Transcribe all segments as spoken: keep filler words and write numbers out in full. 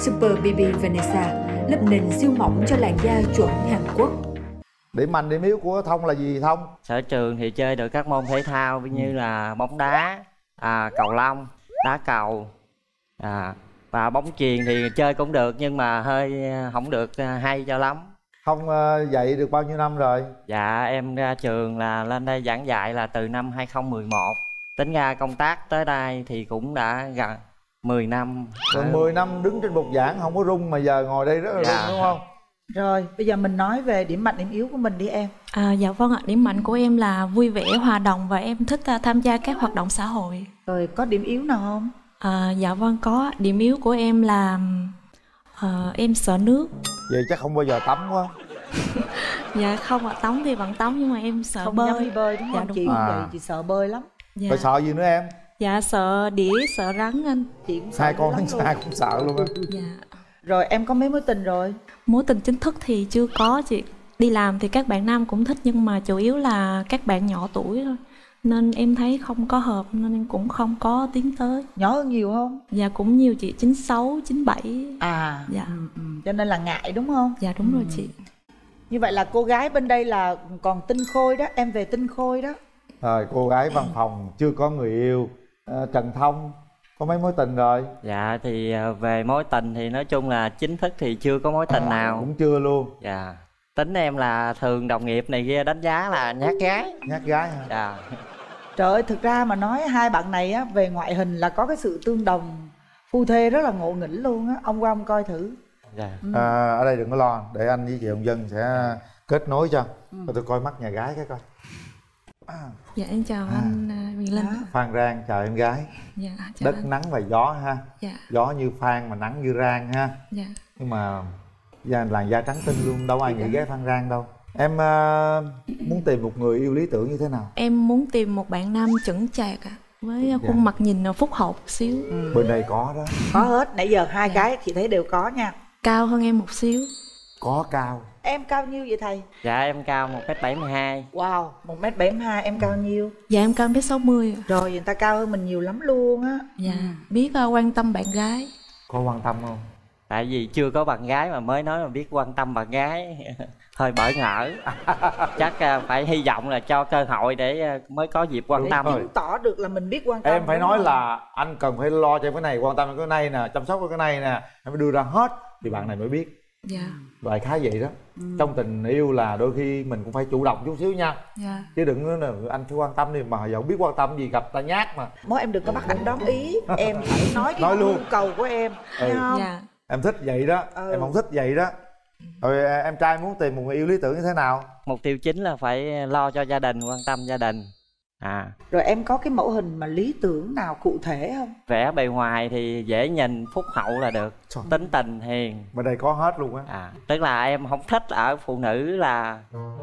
Super bê bê Vanessa lớp nền siêu mỏng cho làn da chuẩn Hàn Quốc. Điểm mạnh điểm yếu của Thông là gì Thông? Sở trường thì chơi được các môn thể thao như là bóng đá, à, cầu lông, đá cầu, à, và bóng chuyền thì chơi cũng được nhưng mà hơi không được hay cho lắm. Thông dạy được bao nhiêu năm rồi? Dạ em ra trường là lên đây giảng dạy là từ năm hai không một một. Tính ra công tác tới đây thì cũng đã gần mười năm. Rồi mười năm đứng trên bục giảng không có rung mà giờ ngồi đây rất là dạ. rung đúng không? Rồi bây giờ mình nói về điểm mạnh điểm yếu của mình đi em. À, dạ vâng ạ, điểm mạnh của em là vui vẻ, hòa đồng và em thích tham gia các hoạt động xã hội. Rồi có điểm yếu nào không? À, dạ vâng có, điểm yếu của em là à, em sợ nước. Vậy chắc không bao giờ tắm quá. Dạ không ạ, tắm thì vẫn tắm nhưng mà em sợ không bơi. Không dám đi bơi đúng không? Dạ, đúng chị à. Cũng vậy, chị sợ bơi lắm. Dạ. Rồi sợ gì nữa em? Dạ sợ đĩa, sợ rắn anh. Chị cũng sợ hai con xa cũng sợ luôn á. Dạ. Rồi em có mấy mối tình rồi? Mối tình chính thức thì chưa có chị. Đi làm thì các bạn nam cũng thích nhưng mà chủ yếu là các bạn nhỏ tuổi thôi. Nên em thấy không có hợp nên em cũng không có tiến tới. Nhỏ hơn nhiều không? Dạ cũng nhiều chị, chín sáu, chín bảy. À dạ. ừ, ừ. Cho nên là ngại đúng không? Dạ đúng ừ. rồi chị. Như vậy là cô gái bên đây là còn tinh khôi đó, em về tinh khôi đó. Rồi cô gái văn phòng chưa có người yêu. à, Trần Thông có mấy mối tình rồi? Dạ thì về mối tình thì nói chung là chính thức thì chưa có mối tình à, nào. Cũng chưa luôn. Dạ. Tính em là thường đồng nghiệp này kia đánh giá là nhát gái. Nhát gái hả? Dạ. Trời ơi, thực ra mà nói hai bạn này á, về ngoại hình là có cái sự tương đồng phu thê rất là ngộ nghĩnh luôn á. Ông qua ông coi thử. Dạ. ừ. à, Ở đây đừng có lo, để anh với chị Hồng Dân sẽ kết nối cho. ừ. Tôi coi mắt nhà gái cái coi. à. Dạ em chào à. anh Quyền Linh. Phan Rang chào em gái. Dạ, chào đất anh. Nắng và gió ha. Dạ. Gió như Phan mà nắng như Rang ha. Dạ. Nhưng mà da, làn da trắng tinh luôn, đâu ai nghĩ gái Phan Rang đâu. Em uh, muốn tìm một người yêu lý tưởng như thế nào? Em muốn tìm một bạn nam chững chạc à, với khuôn dạ. mặt nhìn phúc hậu một xíu. ừ. Bên đây có đó. Có hết, nãy giờ hai dạ. cái chị thấy đều có nha. Cao hơn em một xíu. Có cao. Em cao nhiêu vậy thầy? Dạ em cao một mét bảy mươi hai. Wow, một mét bảy mươi hai em cao nhiêu? Dạ em cao một mét sáu mươi. Rồi người ta cao hơn mình nhiều lắm luôn á. Dạ, ừ. biết uh, quan tâm bạn gái. Có quan tâm không? Tại vì chưa có bạn gái mà mới nói mà biết quan tâm bạn gái hơi bỡ ngỡ. Chắc phải hy vọng là cho cơ hội để mới có dịp quan đúng tâm rồi. Chứng tỏ được là mình biết quan tâm. Em phải nói không? Là anh cần phải lo cho cái này, quan tâm cái này nè, chăm sóc cái này nè, em phải đưa ra hết thì bạn này mới biết. Dạ. Và khá vậy đó. ừ. Trong tình yêu là đôi khi mình cũng phải chủ động chút xíu nha. Dạ. Chứ đừng là anh phải quan tâm đi mà giờ không biết quan tâm gì gặp ta nhát mà. Mỗi em đừng có bắt anh đón ý. Em phải nói cái nhu cầu của em. ừ. Dạ. Em thích vậy đó, ừ. em không thích vậy đó. Rồi em trai muốn tìm một người yêu lý tưởng như thế nào? Mục tiêu chính là phải lo cho gia đình, quan tâm gia đình. À. Rồi em có cái mẫu hình mà lý tưởng nào cụ thể không? Vẻ bề ngoài thì dễ nhìn, phúc hậu là được. Trời. Tính tình hiền. Mà đây có hết luôn á. À, tức là em không thích ở phụ nữ là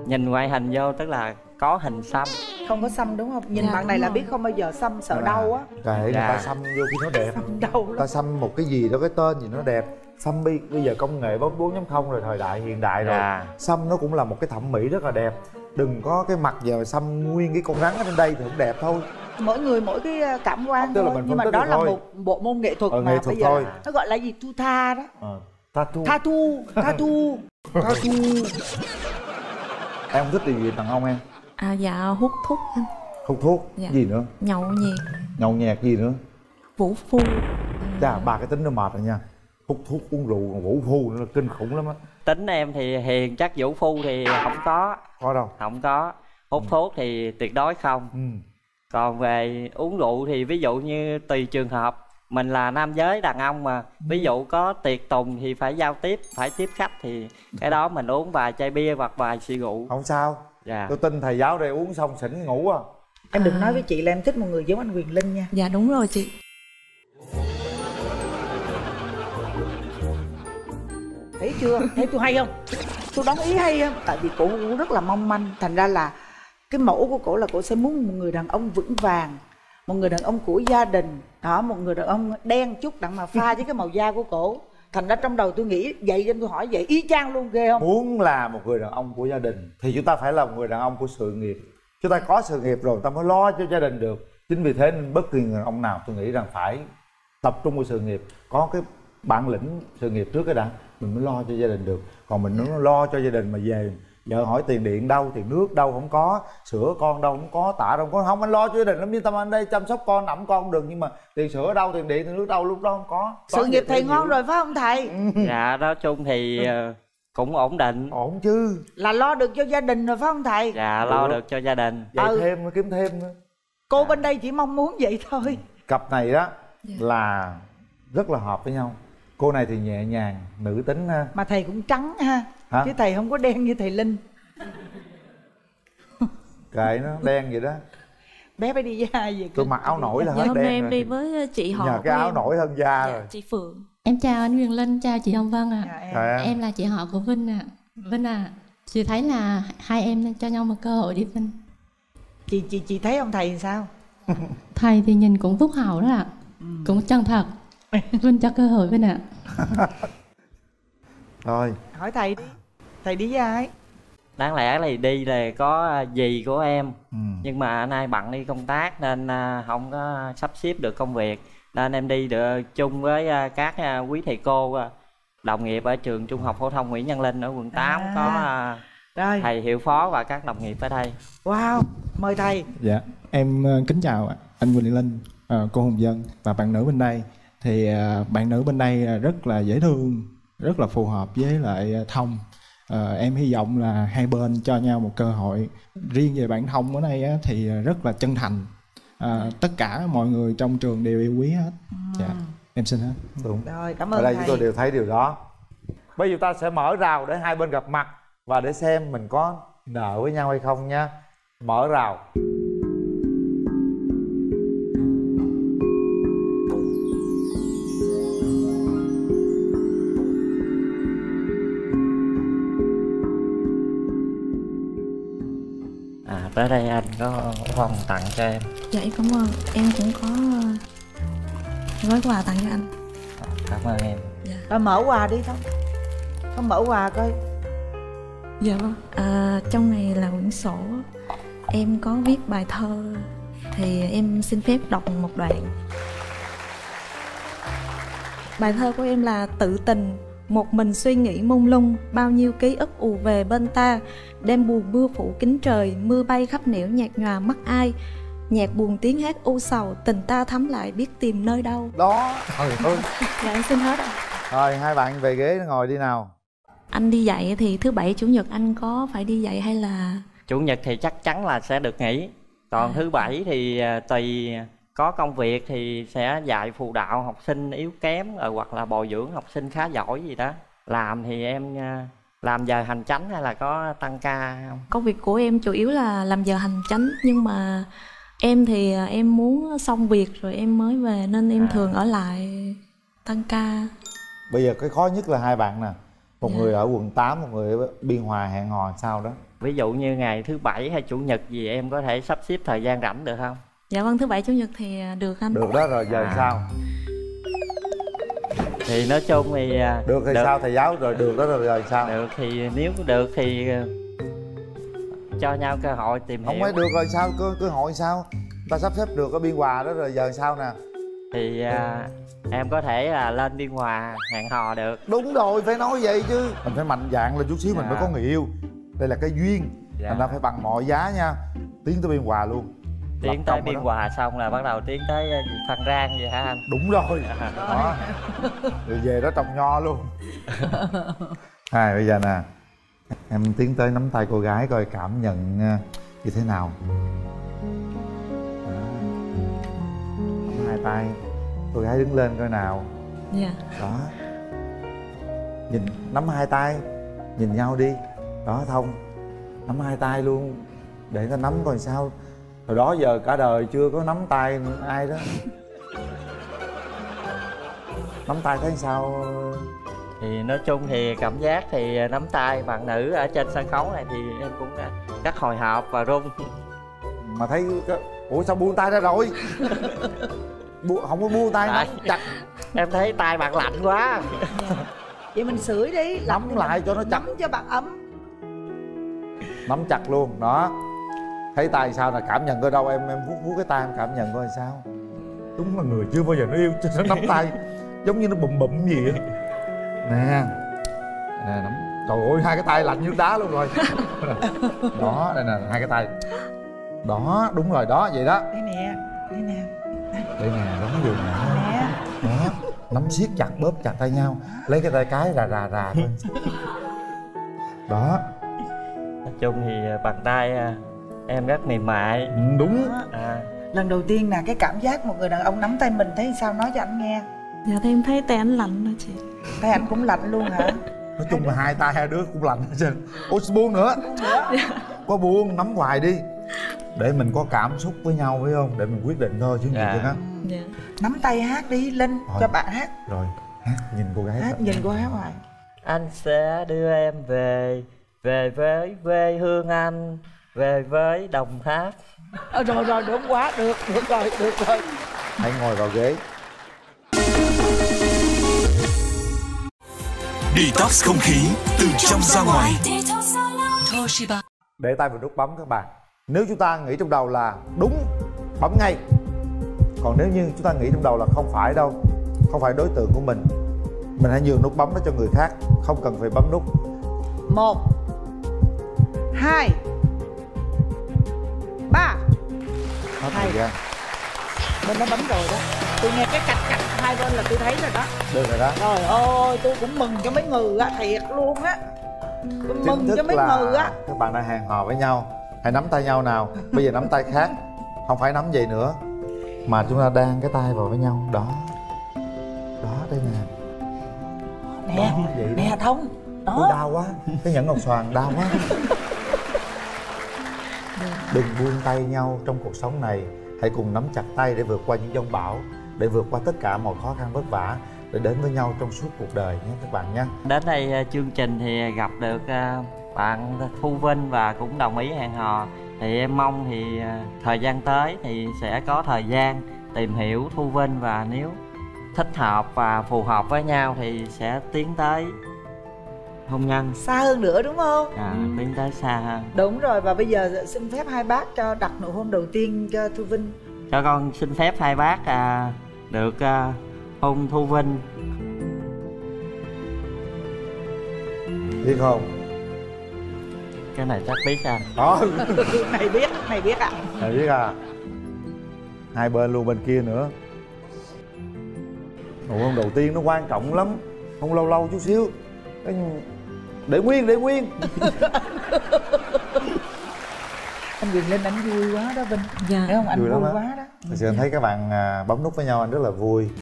nhìn ngoại hình vô, tức là có hình xăm. Không có xăm đúng không? Nhìn dạ, bạn này là rồi. Biết không bao giờ xăm, sợ à, đau á. Trời dạ. ta xăm vô khi nó đẹp. Xăm đau lắm. Ta xăm một cái gì đó, cái tên gì nó đẹp. Xăm bây, bây giờ công nghệ bốn chấm không rồi, thời đại hiện đại rồi. Dạ. Xăm nó cũng là một cái thẩm mỹ rất là đẹp. Đừng có cái mặt giờ xăm nguyên cái con rắn ở trên đây thì cũng đẹp thôi. Mỗi người mỗi cái cảm quan thôi, là nhưng mà đó là thôi. Một bộ môn nghệ thuật ừ, mà bây giờ thôi. Nó gọi là gì? Tu tha đó. Ừ. Tattoo. Tattoo. Tattoo. Tattoo. Em không thích điều gì đàn ông em? À dạ hút thuốc anh. Hút thuốc? Dạ. Gì nữa? Nhậu nhẹt. Nhậu nhẹt gì nữa? Vũ phu. Chà, ba cái tính nó mệt rồi nha. Hút thuốc uống rượu còn vũ phu nữa là kinh khủng lắm á. Tính em thì hiền, chắc vũ phu thì không có. Có đâu? Không có. Hút ừ. thuốc thì tuyệt đối không. ừ. Còn về uống rượu thì ví dụ như tùy trường hợp. Mình là nam giới đàn ông mà. Ví dụ có tiệc tùng thì phải giao tiếp, phải tiếp khách thì cái đó mình uống vài chai bia hoặc vài xì rượu. Không sao. Dạ. Tôi tin thầy giáo đây uống xong xỉn ngủ à. Em đừng à. nói với chị là em thích một người giống anh Quyền Linh nha. Dạ đúng rồi chị. Thấy chưa? Thấy tôi hay không? Tôi đón ý hay không? Tại vì cổ cũng rất là mong manh. Thành ra là cái mẫu của cổ là cổ sẽ muốn một người đàn ông vững vàng, một người đàn ông của gia đình đó, một người đàn ông đen chút đặng mà pha với cái màu da của cổ. Thành ra trong đầu tôi nghĩ vậy nên tôi hỏi vậy y chang luôn, ghê không? Muốn là một người đàn ông của gia đình thì chúng ta phải là một người đàn ông của sự nghiệp. Chúng ta có sự nghiệp rồi ta mới lo cho gia đình được. Chính vì thế nên bất kỳ người đàn ông nào tôi nghĩ rằng phải tập trung vào sự nghiệp, có cái bản lĩnh sự nghiệp trước cái đã, mình mới lo cho gia đình được. Còn mình nó lo cho gia đình mà về vợ hỏi tiền điện đâu, tiền nước đâu không có, sữa con đâu không có, tả đâu không có, không anh lo cho gia đình lắm, yên tâm anh đây chăm sóc con, ẵm con được, nhưng mà tiền sữa đâu, tiền điện, tiền nước đâu lúc đó không có. Sự nghiệp thầy ngon rồi phải không thầy? Dạ nói chung thì cũng ổn định. Ổn chứ. Là lo được cho gia đình rồi phải không thầy? Dạ lo được cho gia đình. Vậy thêm mới kiếm thêm nữa. Cô bên đây chỉ mong muốn vậy thôi. Cặp này đó là rất là hợp với nhau. Cô này thì nhẹ nhàng, nữ tính ha. Mà thầy cũng trắng ha. Hả? Chứ thầy không có đen như thầy Linh. Kệ nó, đen vậy đó. Bé phải đi da gì. Tôi mặc áo nổi là hết đen rồi. Hôm nay em đi với chị họ. Nhờ cái áo nổi hơn da rồi. Chị Phượng. Em chào anh Quyền Linh, chào chị Hồng Vân ạ. Em là chị họ của Vinh ạ. Vinh à, chị thấy là hai em cho nhau một cơ hội đi Vinh. Chị chị chị thấy ông thầy sao? Thầy thì nhìn cũng phúc hậu đó ạ. Cũng chân thật. Vinh cho cơ hội Vinh ạ. Rồi hỏi thầy đi, thầy đi với ai? Đáng lẽ là đi là có dì của em, ừ. nhưng mà nay bận đi công tác nên không có sắp xếp được công việc, nên em đi được chung với các quý thầy cô đồng nghiệp ở trường Trung học phổ thông Nguyễn Nhân Linh ở quận tám. À, có đây. Thầy hiệu phó và các đồng nghiệp ở đây. Wow, mời thầy. Dạ, em kính chào anh Nguyễn Linh, cô Hồng Dân và bạn nữ bên đây. Thì bạn nữ bên đây rất là dễ thương, rất là phù hợp với lại Thông. à, Em hy vọng là hai bên cho nhau một cơ hội. Riêng về bạn Thông ở đây á, thì rất là chân thành. à, Tất cả mọi người trong trường đều yêu quý hết. ừ. Dạ, em xin hết. Đúng. Rồi, cảm ơn. Ở đây thầy. Chúng tôi đều thấy điều đó. Bây giờ ta sẽ mở rào để hai bên gặp mặt và để xem mình có nợ với nhau hay không nha. Mở rào. Tới đây anh có phong tặng cho em. Dạ em cảm ơn. Em cũng có gói quà tặng cho anh. Cảm ơn em. Dạ. Rồi mở quà đi Thông. Thông mở quà coi. Dạ vâng. À, trong này là quyển sổ. Em có viết bài thơ. Thì em xin phép đọc một đoạn. Bài thơ của em là Tự tình. Một mình suy nghĩ mông lung, bao nhiêu ký ức ù về bên ta. Đêm buồn mưa phủ kín trời, mưa bay khắp nẻo nhạt nhòa mắt ai. Nhạc buồn tiếng hát u sầu, tình ta thắm lại biết tìm nơi đâu. Đó, thôi thôi. Dạ em xin hết ạ. Rồi, hai bạn về ghế ngồi đi nào. Anh đi dạy thì thứ bảy chủ nhật anh có phải đi dạy hay là? Chủ nhật thì chắc chắn là sẽ được nghỉ. Còn à. thứ bảy thì tùy có công việc thì sẽ dạy phụ đạo học sinh yếu kém rồi, hoặc là bồi dưỡng học sinh khá giỏi gì đó. Làm thì em làm giờ hành chánh hay là có tăng ca không? Công việc của em chủ yếu là làm giờ hành chánh, nhưng mà em thì em muốn xong việc rồi em mới về nên em à. thường ở lại tăng ca. Bây giờ cái khó nhất là hai bạn nè, một dạ. người ở quận tám, một người ở Biên Hòa hẹn hò sao đó. Ví dụ như ngày thứ bảy hay chủ nhật gì em có thể sắp xếp thời gian rảnh được không? Dạ vâng, thứ bảy chủ nhật thì được anh. Được đó, rồi giờ à. sao? Thì nói chung thì được thì được. Sao thầy giáo rồi được đó rồi rồi sao? Được thì nếu được thì cho nhau cơ hội tìm không hiểu. Không phải được rồi sao, cơ cơ hội sao? Ta sắp xếp được ở Biên Hòa đó rồi giờ sao nè? Thì à, em có thể là lên Biên Hòa hẹn hò được. Đúng rồi, phải nói vậy chứ. Mình phải mạnh dạn lên chút xíu, dạ. mình mới có người yêu. Đây là cái duyên, dạ. mình ta phải bằng mọi giá nha. Tiến tới Biên Hòa luôn. Tiến tới Biên Hòa xong là bắt đầu tiến tới Phan Rang vậy hả anh? Đúng rồi. Đó. Rồi về đó trồng nho luôn. À, bây giờ nè, em tiến tới nắm tay cô gái coi cảm nhận như thế nào. Đó. Nắm hai tay, cô gái đứng lên coi nào. Dạ. Đó. Nhìn, nắm hai tay, nhìn nhau đi. Đó Thông, nắm hai tay luôn, để ta nắm coi sao. Hồi đó giờ cả đời chưa có nắm tay ai đó. Nắm tay thấy sao? Thì nói chung thì cảm giác thì nắm tay bạn nữ ở trên sân khấu này thì em cũng rất hồi hộp và run. Mà thấy, ủa sao buông tay ra rồi? Bu... Không có buông tay nắm chặt. Em thấy tay bạn lạnh quá. Vậy mình sưởi đi. Nắm lại cho nó chặt. Nắm cho bạn ấm. Nắm chặt luôn, đó. Thấy tay sao là cảm nhận coi đâu em em vuốt vuốt cái tay em cảm nhận coi sao. Đúng là người chưa bao giờ nó yêu cho nó nắm tay giống như nó bụm bụm gì á. Nè nè nắm, trời ơi hai cái tay lạnh như đá luôn rồi. Đó đây nè, hai cái tay đó, đúng rồi đó, vậy đó. Đây nè, đây nè, đây nè, nắm giường nè, nè nắm siết chặt, bóp chặt tay nhau, lấy cái tay cái rà rà rà thôi. Đó, nói chung thì bàn tay em rất mềm mại. Ừ, đúng à. Lần đầu tiên là cái cảm giác một người đàn ông nắm tay mình thấy sao, nói cho anh nghe. Dạ thì em thấy tay anh lạnh rồi chị. Tay anh cũng lạnh luôn hả? Nói chung là hai tay hai đứa cũng lạnh hết trơn. Ôi buông nữa, dạ. Có buông nắm hoài đi, để mình có cảm xúc với nhau phải không? Để mình quyết định thôi chứ gì chứ đó. Nắm tay hát đi Linh, rồi. Cho bạn hát. Rồi, hát nhìn cô gái. Hát nhìn cô gái hoài. Anh sẽ đưa em về, về với quê hương anh, về với Đồng Tháp. Ờ, rồi rồi, được quá, được, được rồi, được rồi. Hãy ngồi vào ghế. Detox không khí từ trong ra ngoài. Để tay vào nút bấm các bạn. Nếu chúng ta nghĩ trong đầu là đúng, bấm ngay. Còn nếu như chúng ta nghĩ trong đầu là không phải đâu, không phải đối tượng của mình, mình hãy nhường nút bấm nó cho người khác, không cần phải bấm nút. Một, hai, ba. Hết thời gian. Mình đã bấm rồi đó. Tôi nghe cái cạch cạch hai bên là tôi thấy rồi đó. Được rồi đó. Trời ơi, tôi cũng mừng cho mấy người á, thiệt luôn á. Tôi mừng cho mấy người á. Các bạn đã hẹn hò với nhau. Hãy nắm tay nhau nào. Bây giờ nắm tay khác, không phải nắm vậy nữa, mà chúng ta đang cái tay vào với nhau. Đó, đó đây nè. Nè, đó, vậy nè đó. Thông đó. Ôi, đau quá, cái nhẫn ngọc xoàn đau quá. Đừng buông tay nhau trong cuộc sống này. Hãy cùng nắm chặt tay để vượt qua những giông bão, để vượt qua tất cả mọi khó khăn vất vả, để đến với nhau trong suốt cuộc đời nhé các bạn nhé. Đến đây chương trình thì gặp được bạn Thu Vinh và cũng đồng ý hẹn hò. Thì em mong thì thời gian tới thì sẽ có thời gian tìm hiểu Thu Vinh, và nếu thích hợp và phù hợp với nhau thì sẽ tiến tới hôn nhân xa hơn nữa, đúng không? À, ừ. Tiến tới xa hơn. Đúng rồi, và bây giờ xin phép hai bác cho đặt nụ hôn đầu tiên cho Thu Vinh. Cho con xin phép hai bác à, được à, hôn Thu Vinh. Biết không? Cái này chắc biết anh. Đó. Mày biết, mày biết ạ. À. Mày biết à. Hai bên luôn, bên kia nữa. Nụ hôn đầu tiên nó quan trọng lắm. Không lâu lâu chút xíu. Để nguyên, để nguyên. Anh Quyền Linh, anh vui quá đó Vinh. Dạ. Thấy không, anh vui, vui quá đó. Thật sự anh thấy các bạn bấm nút với nhau anh rất là vui.